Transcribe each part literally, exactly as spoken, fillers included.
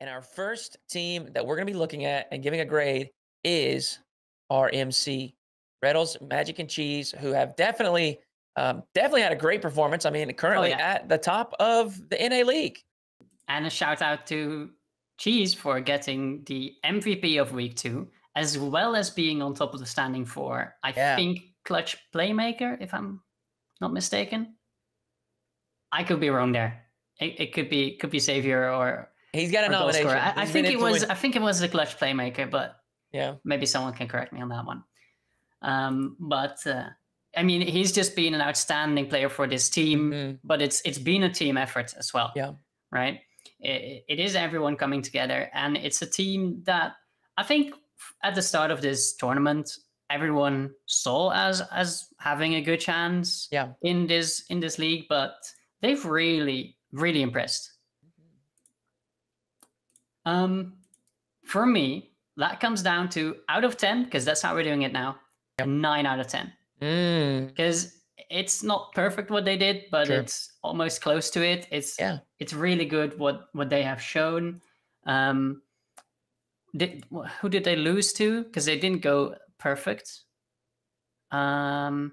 And our first team that we're going to be looking at and giving a grade is our M C Rettles, Magic and Cheese, who have definitely um, definitely had a great performance. I mean, currently oh, yeah. at the top of the N A League. And a shout out to Cheese for getting the M V P of week two, as well as being on top of the standing for, I yeah. think, Clutch Playmaker, if I'm not mistaken. I could be wrong there. It, it could be could be Xavier or he's got a nomination. I, I think it was win. I think it was the Clutch Playmaker, but yeah, maybe someone can correct me on that one. Um, but uh, I mean, he's just been an outstanding player for this team. Mm-hmm. But it's it's been a team effort as well. Yeah, right. It, it is everyone coming together, and it's a team that I think at the start of this tournament everyone saw as as having a good chance. Yeah. in this in this league, but they've really really impressed. Um, for me, that comes down to out of ten, because that's how we're doing it now. Yep. A nine out of ten, because mm. it's not perfect what they did, but sure. it's almost close to it. It's yeah. it's really good what what they have shown. Um, did, who did they lose to? Because they didn't go perfect. Um,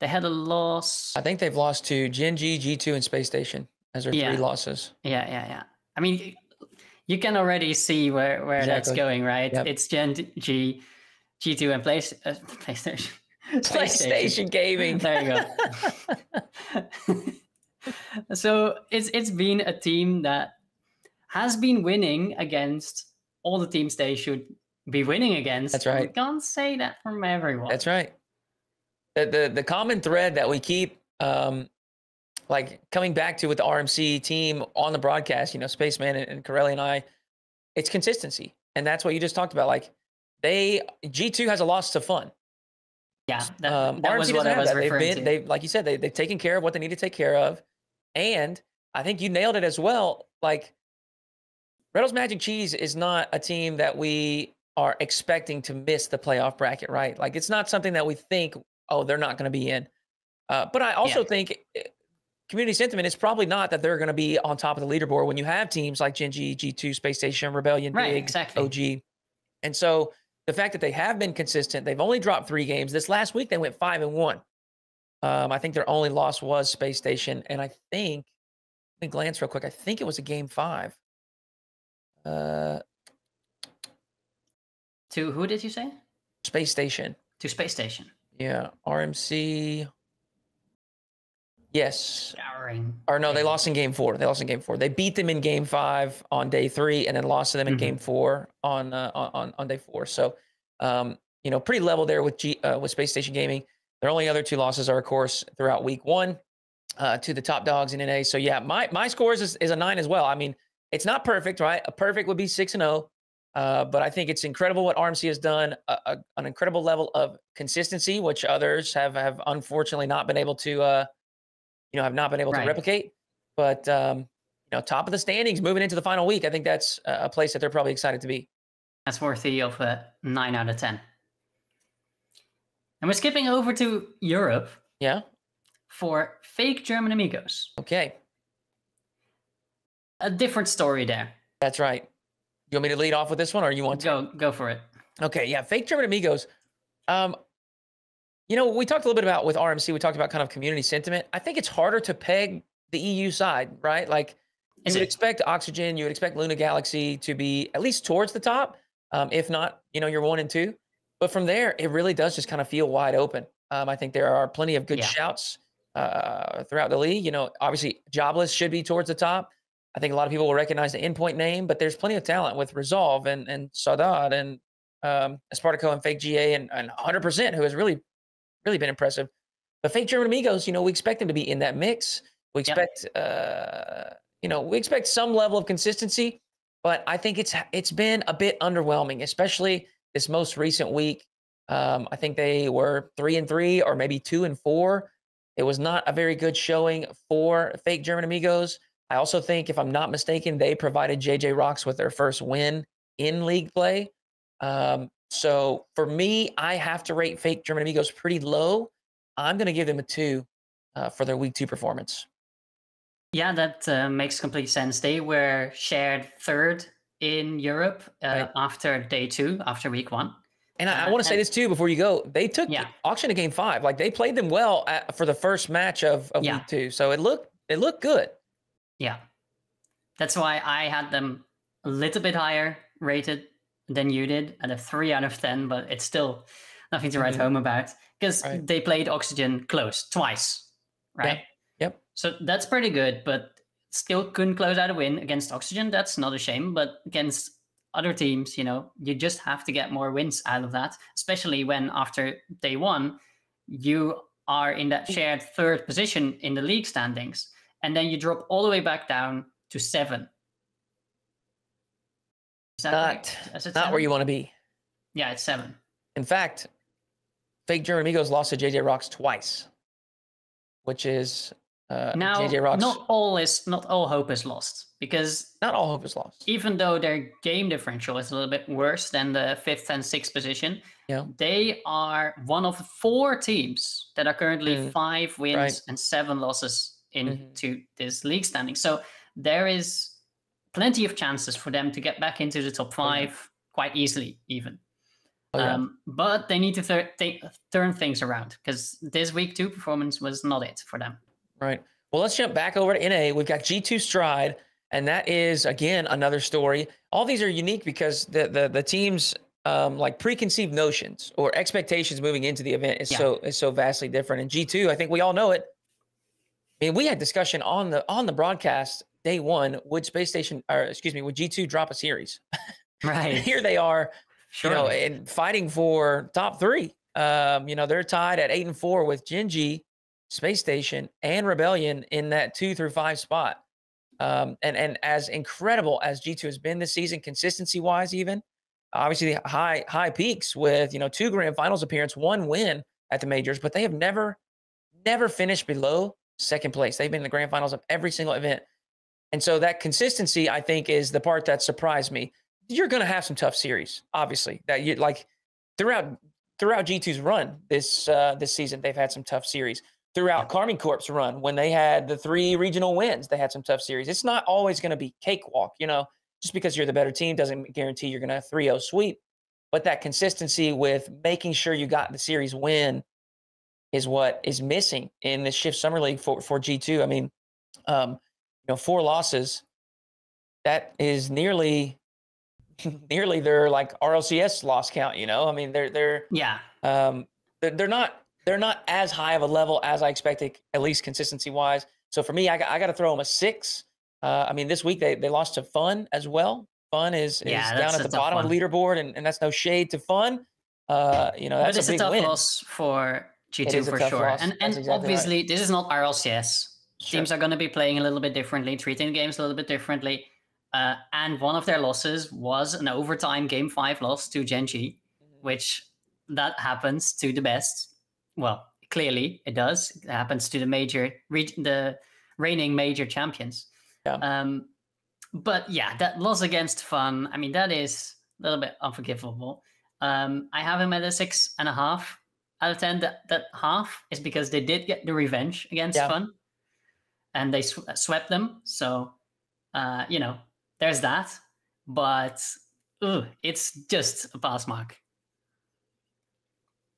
they had a loss. I think they've lost to Gen G, G two, and Space Station as their yeah. three losses. Yeah, yeah, yeah. I mean, you can already see where, where exactly. that's going, right? Yep. It's Gen G, G two, and Play, uh, PlayStation. PlayStation Gaming. There you go. So it's it's been a team that has been winning against all the teams they should be winning against. That's right. We can't say that from everyone. That's right. The the, the common thread that we keep um, like coming back to with the R M C team on the broadcast, you know, Spaceman and, and Corelli and I, it's consistency. And that's what you just talked about. Like they G two has a loss to Fun. Yeah, that, um, that was what I was that. referring they've been, to. They've, like you said, they, they've taken care of what they need to take care of. And I think you nailed it as well. Like, Rettles Magic Cheese is not a team that we are expecting to miss the playoff bracket, right? Like, it's not something that we think, oh, they're not going to be in. Uh, but I also yeah. think community sentiment is probably not that they're going to be on top of the leaderboard when you have teams like Gen G, G two, Space Station, Rebellion, right, Big, exactly. O G. And so the fact that they have been consistent, they've only dropped three games. This last week, they went five and one. Um, I think their only loss was Space Station. And I think, let me glance real quick. I think it was a game five. Uh, to who did you say? Space Station. To Space Station. Yeah. R M C. Yes. Showering. Or no, they lost in game four. They lost in game four. They beat them in game five on day three, and then lost to them in mm-hmm. game four on, uh, on on day four. So, um, you know, pretty level there with G uh, with Space Station Gaming. Their only other two losses are, of course, throughout week one uh, to the top dogs in N A. So yeah, my my scores is, is a nine as well. I mean, it's not perfect, right? A perfect would be six and zero, uh, but I think it's incredible what R M C has done. A, a, an incredible level of consistency, which others have have unfortunately not been able to. Uh, you know, have not been able right. to replicate, but, um, you know, top of the standings moving into the final week. I think that's a place that they're probably excited to be. That's worthy of a nine out of ten. And we're skipping over to Europe. Yeah. For Fake German Amigos. Okay. A different story there. That's right. You want me to lead off with this one, or you want to? Go, go for it. Okay. Yeah. Fake German Amigos. Um, You know, we talked a little bit about with R M C, we talked about kind of community sentiment. I think it's harder to peg the E U side, right? Like you would expect Oxygen, you would expect Luna Galaxy to be at least towards the top. Um, if not, you know, you're one and two. But from there, it really does just kind of feel wide open. Um, I think there are plenty of good yeah. shouts uh, throughout the league. You know, obviously Jobless should be towards the top. I think a lot of people will recognize the Endpoint name, but there's plenty of talent with Resolve and and Sadad and um, Espartaco and Fake G A and, and one hundred percent who has really Really been impressive. But Fake German Amigos, you know, we expect them to be in that mix. We expect, yep. uh, you know, we expect some level of consistency, but I think it's it's been a bit underwhelming, especially this most recent week. Um, I think they were three and three or maybe two and four. It was not a very good showing for Fake German Amigos. I also think, if I'm not mistaken, they provided J J Rocks with their first win in league play. Um, So for me, I have to rate Fake German Amigos pretty low. I'm going to give them a two uh, for their week two performance. Yeah, that uh, makes complete sense. They were shared third in Europe uh, right. after day two, after week one. And I, uh, I want to say this too before you go. They took yeah. Auction to game five. Like they played them well at, for the first match of, of yeah. week two. So it looked it looked good. Yeah, that's why I had them a little bit higher rated than you did at a three out of ten. But it's still nothing to write mm-hmm. home about because right. they played Oxygen close twice, right? Yep. yep. So that's pretty good, but still couldn't close out a win against Oxygen. That's not a shame, but against other teams, you know, you just have to get more wins out of that, especially when after day one, you are in that shared third position in the league standings, and then you drop all the way back down to seven. Is that not not seven? Where you want to be. Yeah, it's seven. In fact, Fake German Amigos lost to J J Rocks twice, which is... Uh, now, J J Rocks. not all is not all hope is lost because not all hope is lost. Even though their game differential is a little bit worse than the fifth and sixth position, yeah. they are one of four teams that are currently mm. five wins right. and seven losses into mm-hmm. this league standing. So there is plenty of chances for them to get back into the top five oh, yeah. quite easily, even. Oh, yeah. um, but they need to th- th- turn things around because this week two performance was not it for them. Right. Well, let's jump back over to N A. We've got G two Stride, and that is, again, another story. All these are unique because the the, the team's um, like preconceived notions or expectations moving into the event is yeah. so is so vastly different. And G two, I think we all know it. I mean, we had discussion on the on the broadcast day one. Would Space Station, or excuse me, would G two drop a series? Right. And here they are, sure. you know, and fighting for top three. Um, you know, they're tied at eight and four with Gen.G, Space Station, and Rebellion in that two through five spot. Um, and, and as incredible as G two has been this season, consistency-wise even, obviously the high high peaks with, you know, two grand finals appearance, one win at the majors, but they have never, never finished below second place. They've been in the grand finals of every single event. And so that consistency, I think, is the part that surprised me. You're going to have some tough series, obviously, that you like throughout, throughout G two's run this, uh, this season, they've had some tough series. Throughout Carmine Corp's run, when they had the three regional wins, they had some tough series. It's not always going to be cakewalk, you know. Just because you're the better team doesn't guarantee you're going to three oh sweep. But that consistency with making sure you got the series win is what is missing in the Shift Summer League for, for G two. I mean, um, you know, four losses. That is nearly, nearly their like R L C S loss count. You know, I mean, they're they're yeah, um, they're, they're not. They're not as high of a level as I expected, at least consistency-wise. So for me, I got, I got to throw them a six. Uh, I mean, this week they, they lost to Fun as well. Fun is, yeah, is down at the bottom one. of the leaderboard, and, and that's no shade to Fun. Uh, you know, that's but it's a, big a tough win. loss for G two for sure. Loss. And, and exactly obviously, right. this is not R L C S. Sure. Teams are going to be playing a little bit differently, treating games a little bit differently. Uh, and one of their losses was an overtime game five loss to Gen.G, which that happens to the best. Well, clearly it does. It happens to the major, the reigning major champions. Yeah. Um, but yeah, that loss against Fun, I mean, that is a little bit unforgivable. Um, I have him at a six and a half out of ten. That, that half is because they did get the revenge against yeah. Fun, and they sw- swept them. So, uh, you know, there's that. But ooh, it's just a pass mark.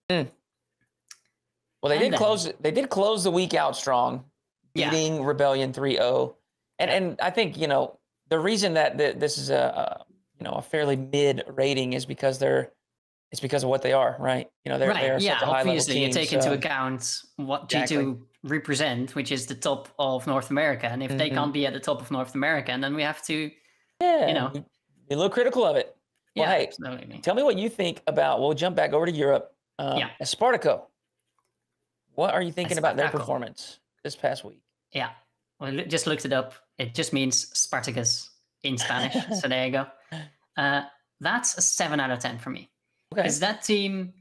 Mm. Well, they and did then. close. They did close the week out strong, beating yeah. Rebellion three oh, and yeah. and I think you know the reason that the, this is a, a you know a fairly mid rating is because they're it's because of what they are, right? You know, they're right. they're yeah, such a high level team. You take so. into account what exactly. G two represent, which is the top of North America, and if mm-hmm. they can't be at the top of North America, and then we have to, yeah, you know, be a little critical of it. Well, yeah, hey, absolutely. Tell me what you think about. We'll jump back over to Europe. Um, yeah, Espartaco. What are you thinking Espartaco. about their performance this past week? Yeah, well, just looked it up. It just means Spartacus in Spanish. So there you go. Uh, that's a seven out of ten for me. Because okay. that team,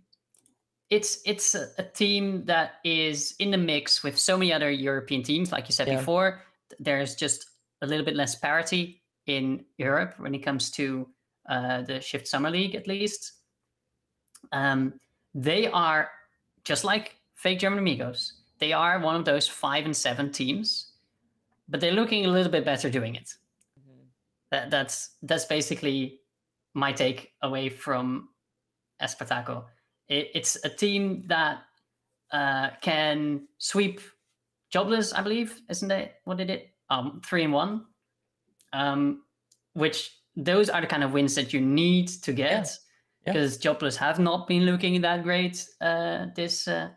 it's it's a, a team that is in the mix with so many other European teams. Like you said yeah. before, there's just a little bit less parity in Europe when it comes to uh, the Shift Summer League, at least. Um, they are just like Fake German Amigos. They are one of those five and seven teams, but they're looking a little bit better doing it. Mm-hmm. That, that's that's basically my take away from Espartaco. It, it's a team that uh, can sweep Jobless, I believe, isn't it? What did it? Um, three and one. Um, which those are the kind of wins that you need to get, because yeah. yeah. Jobless have not been looking that great uh, this uh,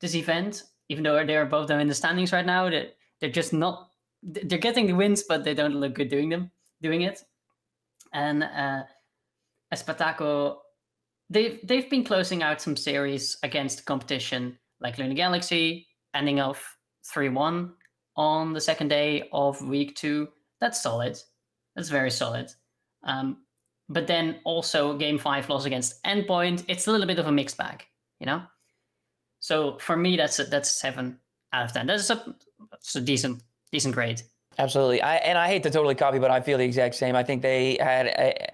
this event. Even though they're both them in the standings right now, that they're just not. They're getting the wins, but they don't look good doing them, doing it. And uh, Espartaco, they've they've been closing out some series against competition like Luna Galaxy, ending off three one on the second day of week two. That's solid. That's very solid. Um, but then also game five loss against Endpoint. It's a little bit of a mixed bag, you know. So for me, that's a, that's a seven out of ten. That's a that's a decent. Decent grade. Absolutely. I and I hate to totally copy, but I feel the exact same. I think they had a,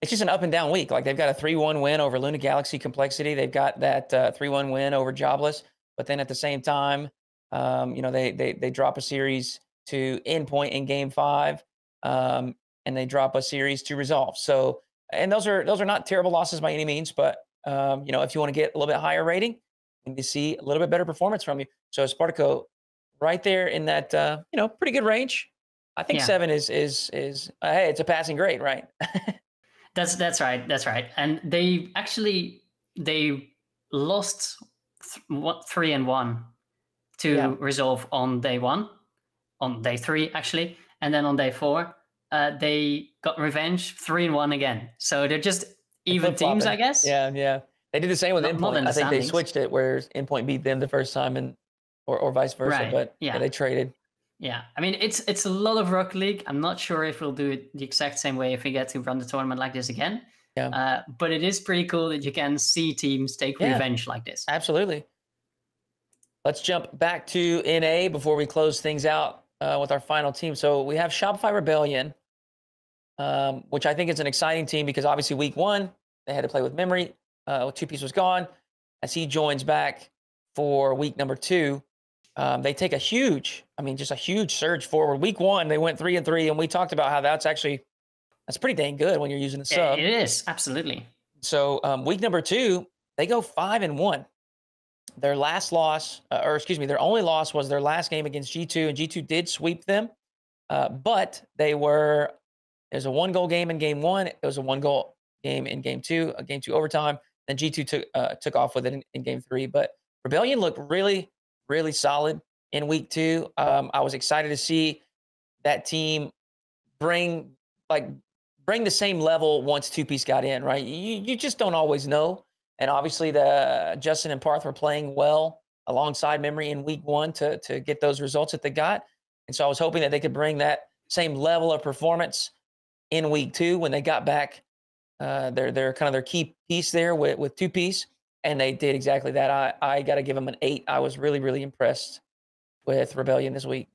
it's just an up and down week. Like they've got a three one win over Luna Galaxy Complexity. They've got that uh, three one win over Jobless. But then at the same time, um, you know, they they they drop a series to Endpoint in game five, um, and they drop a series to Resolve. So, and those are those are not terrible losses by any means. But um, you know, if you want to get a little bit higher rating, and you see a little bit better performance from you. So Espartaco, right there in that, uh, you know, pretty good range. I think yeah. seven is is is uh, hey, it's a passing grade, right? that's that's right, that's right. And they actually they lost th- what three and one to yeah. Resolve on day one, on day three actually, and then on day four uh, they got revenge three and one again. So they're just even teams, I guess. Yeah, yeah. They did the same with not, Endpoint. Not I think they switched it where Endpoint beat them the first time and. Or, or vice versa, right. but yeah. yeah, they traded. Yeah, I mean, it's it's a lot of Rocket League. I'm not sure if we'll do it the exact same way if we get to run the tournament like this again. Yeah. Uh, but it is pretty cool that you can see teams take yeah. revenge like this. Absolutely. Let's jump back to N A before we close things out uh, with our final team. So we have Shopify Rebellion, um, which I think is an exciting team because obviously week one, they had to play with memory. Uh, two-piece was gone. As he joins back for week number two, Um, they take a huge, I mean, just a huge surge forward. Week one, they went three and three, and we talked about how that's actually, that's pretty dang good when you're using a sub. It is, absolutely. So um, week number two, they go five and one. Their last loss, uh, or excuse me, their only loss was their last game against G two, and G two did sweep them. Uh, but they were, it was a one-goal game in game one. It was a one-goal game in game two, a game two overtime. Then G two took uh, took off with it in, in game three. But Rebellion looked really... really solid in week two. Um, I was excited to see that team bring like bring the same level once Two Piece got in, right? You you just don't always know. And obviously the Justin and Parth were playing well alongside memory in week one to, to get those results that they got. And so I was hoping that they could bring that same level of performance in week two when they got back uh, their their kind of their key piece there with, with Two Piece. And they did exactly that. I, I got to give them an eight. I was really, really impressed with Rebellion this week.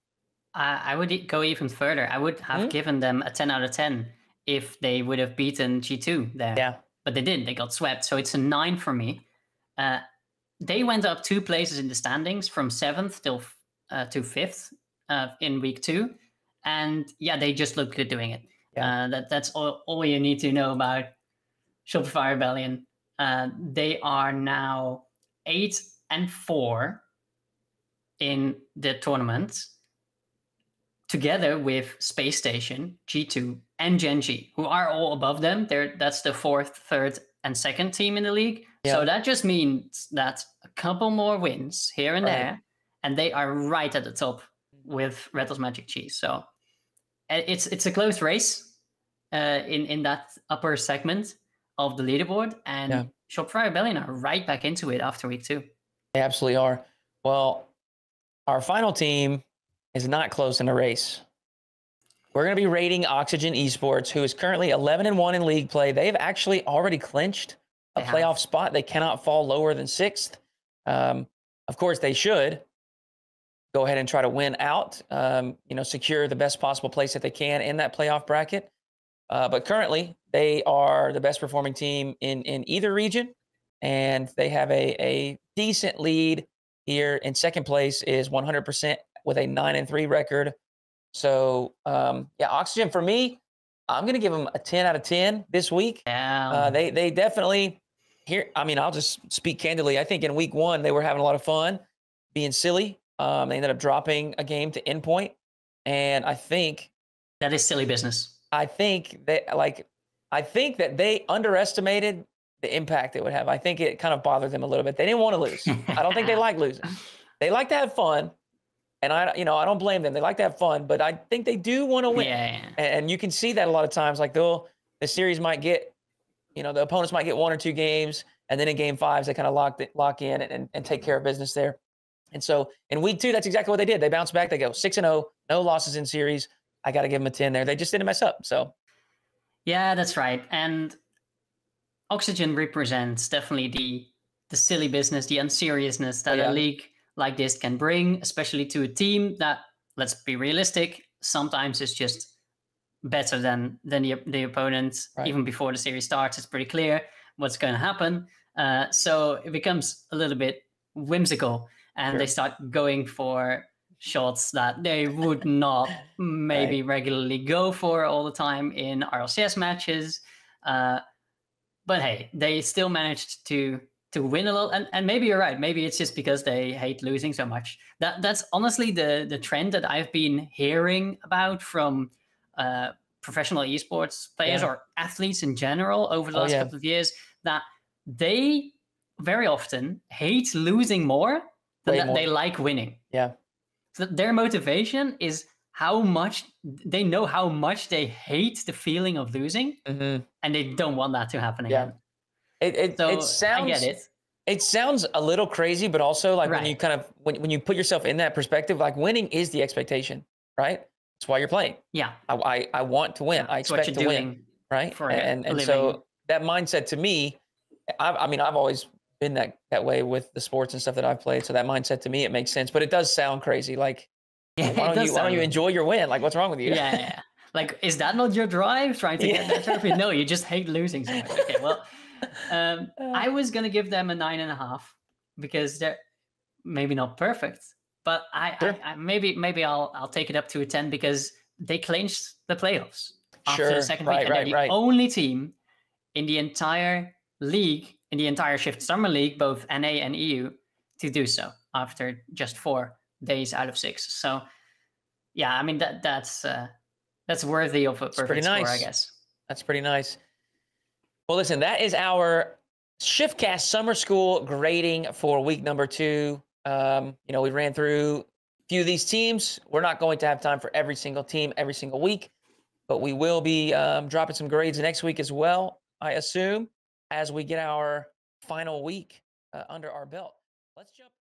I, I would go even further. I would have mm-hmm. given them a ten out of ten if they would have beaten G two there. Yeah. But they didn't. They got swept. So it's a nine for me. Uh, they went up two places in the standings from seventh till uh, to fifth uh, in week two. And yeah, they just looked good doing it. Yeah. Uh, that That's all, all you need to know about Shopify Rebellion. Uh, they are now eight and four in the tournament, together with Space Station, G two, and Gen G, who are all above them. They're, that's the fourth, third, and second team in the league. Yeah. So that just means that a couple more wins here and right. there, and they are right at the top with Rettles Magic Cheese. So it's it's a close race uh, in in that upper segment of the leaderboard, and yeah. Shopify Rebellion are right back into it after week two. They absolutely are. Well, our final team is not close in the race. We're going to be rating Oxygen Esports, who is currently eleven and one in league play. They've actually already clinched a they playoff have. spot. They cannot fall lower than sixth. Um, of course, they should go ahead and try to win out, um, you know, secure the best possible place that they can in that playoff bracket. Uh, but currently, they are the best performing team in, in either region, and they have a, a decent lead here. In second place is one hundred percent with a nine and three record. So, um, yeah, Oxygen for me, I'm going to give them a ten out of ten this week. Wow. Uh, they they definitely here. I mean, I'll just speak candidly. I think in week one, they were having a lot of fun being silly. Um, they ended up dropping a game to Endpoint. And I think that is silly business. I think that like, I think that they underestimated the impact it would have. I think it kind of bothered them a little bit. They didn't want to lose. I don't think they like losing. They like to have fun. And I, you know, I don't blame them. They like to have fun, but I think they do want to win. Yeah, yeah. And you can see that a lot of times, like they'll, the series might get, you know, the opponents might get one or two games. And then in game fives, they kind of lock, the, lock in and, and take care of business there. And so in week two, that's exactly what they did. They bounced back. They go six and oh, no losses in series. I got to give them a ten there. They just didn't mess up. So. Yeah, that's right. And Oxygen represents definitely the, the silly business, the unseriousness that yeah. a league like this can bring, especially to a team that, let's be realistic, sometimes is just better than than the, the opponent. Right. Even before the series starts, it's pretty clear what's going to happen. Uh, so it becomes a little bit whimsical, and sure. they start going for shots that they would not maybe right. regularly go for all the time in R L C S matches. Uh, but hey, they still managed to to win a lot. And, and maybe you're right. Maybe it's just because they hate losing so much. That That's honestly the, the trend that I've been hearing about from uh, professional esports players yeah. or athletes in general over the last oh, yeah. couple of years, that they very often hate losing more than that more. They like winning. Yeah. So their motivation is how much they know, how much they hate the feeling of losing, mm-hmm. and they don't want that to happen again. Yeah. It it, so it sounds I get it. It sounds a little crazy, but also like right. when you kind of when when you put yourself in that perspective, like winning is the expectation, right? That's why you're playing. Yeah, I I, I want to win. Yeah, I expect to win, right? For and and living. So that mindset to me, I, I mean, I've always been that that way with the sports and stuff that I've played. So that mindset to me, it makes sense, but it does sound crazy. Like, yeah, why don't you why don't you enjoy your win? Like, what's wrong with you? Yeah, yeah. Like, is that not your drive? Trying to yeah. get that trophy? No, you just hate losing so much. Okay, well, um, I was gonna give them a nine and a half because they're maybe not perfect, but I, sure. I, I maybe maybe I'll I'll take it up to a ten because they clinched the playoffs after sure. the second right, week, and right, they're the right. only team in the entire league. In the entire Shift Summer League, both N A and E U, to do so after just four days out of six. So, yeah, I mean that that's uh, that's worthy of a perfect score, nice. I guess. That's pretty nice. Well, listen, that is our ShiftCast Summer School grading for week number two. Um, you know, we ran through a few of these teams. We're not going to have time for every single team every single week, but we will be um, dropping some grades next week as well, I assume, as we get our final week uh, under our belt. Let's jump.